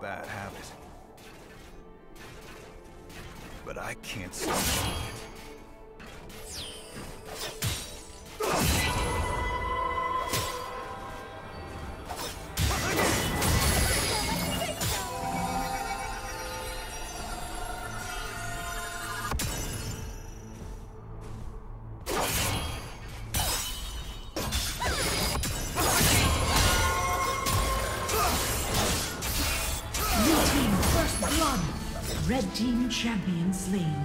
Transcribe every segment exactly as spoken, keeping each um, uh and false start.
bad habit. But I can't stop it. Red team champion slain.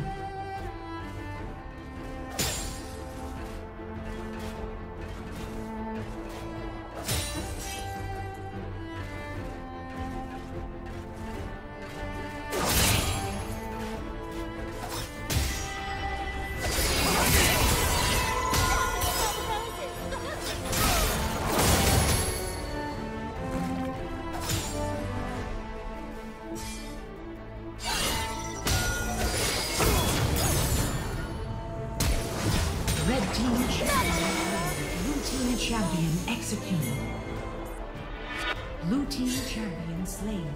Champion executed. Blue team champion slain.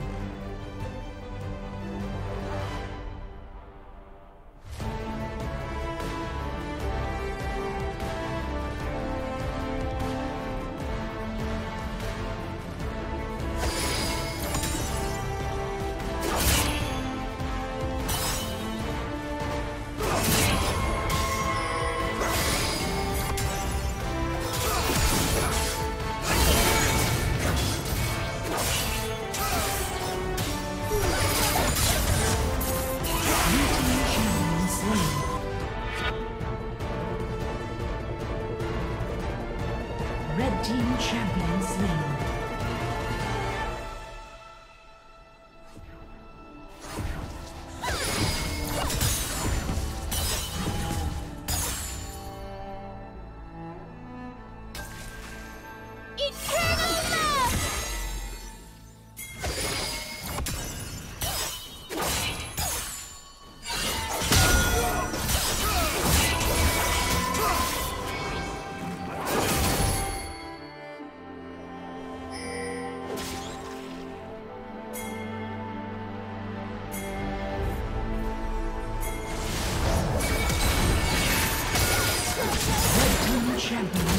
Team champion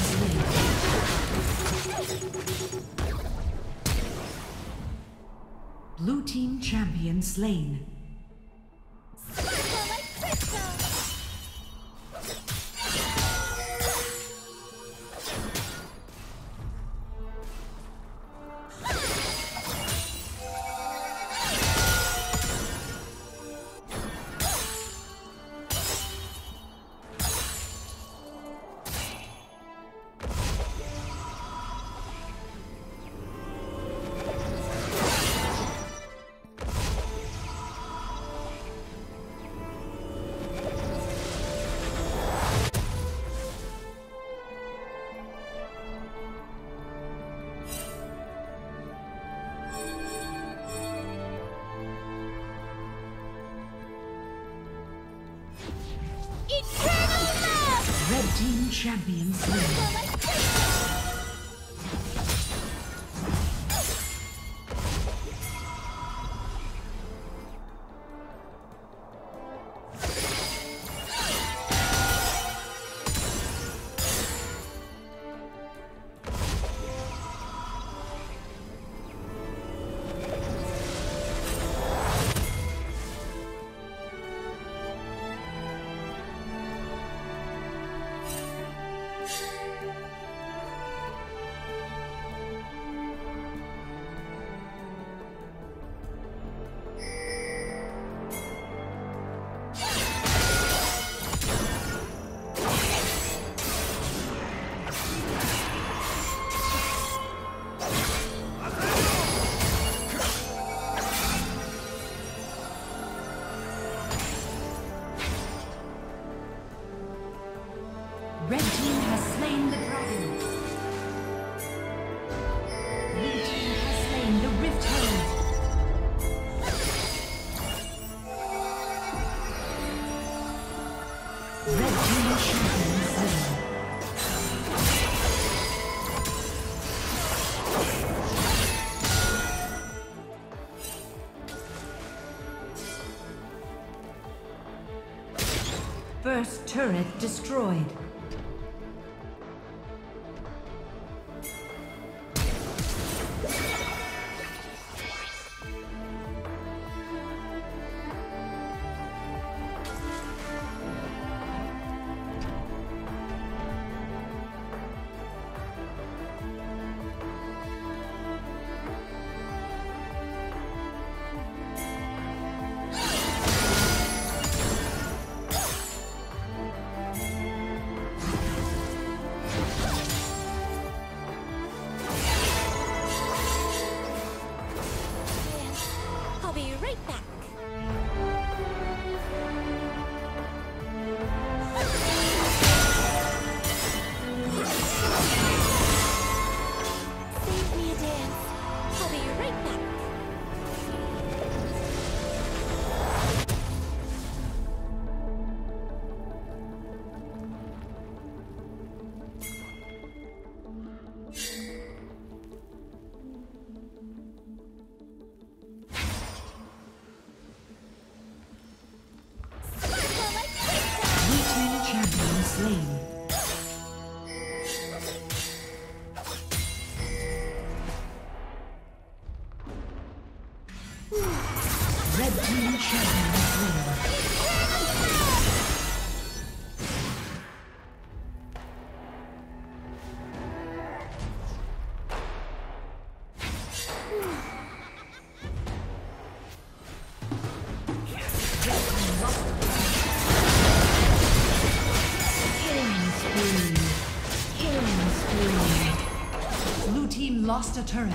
slain. Blue team champion slain. Team champions win. First turret destroyed. Lost a turret.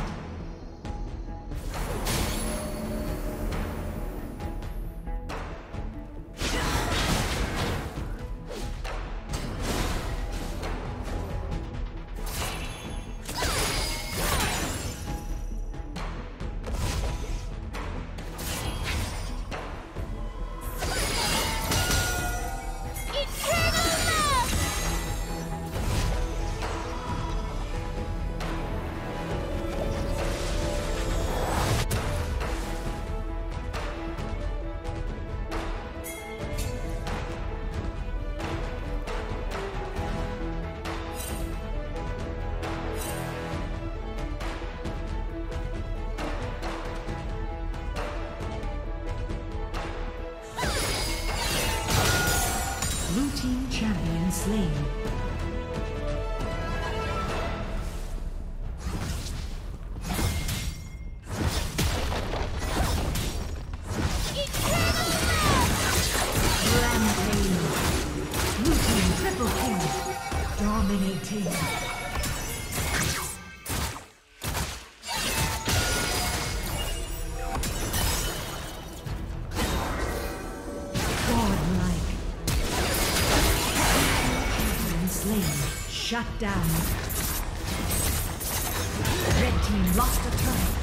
Shut down. Red team lost a turret.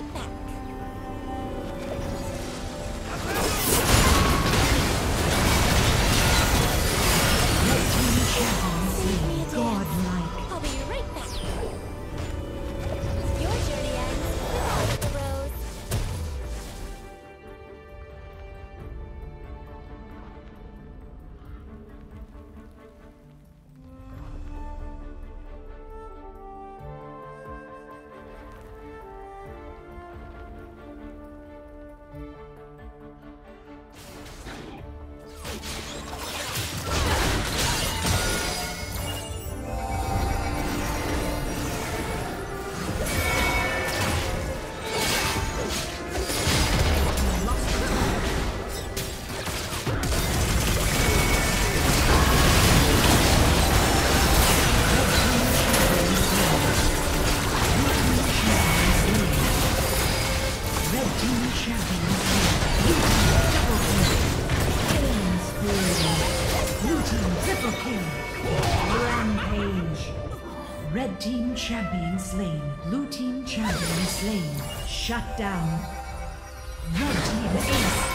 right back. Godlike. I'll be right back. Your journey ends without the rose. Red team champion slain. Blue team champion slain. Shut down. Red team ace.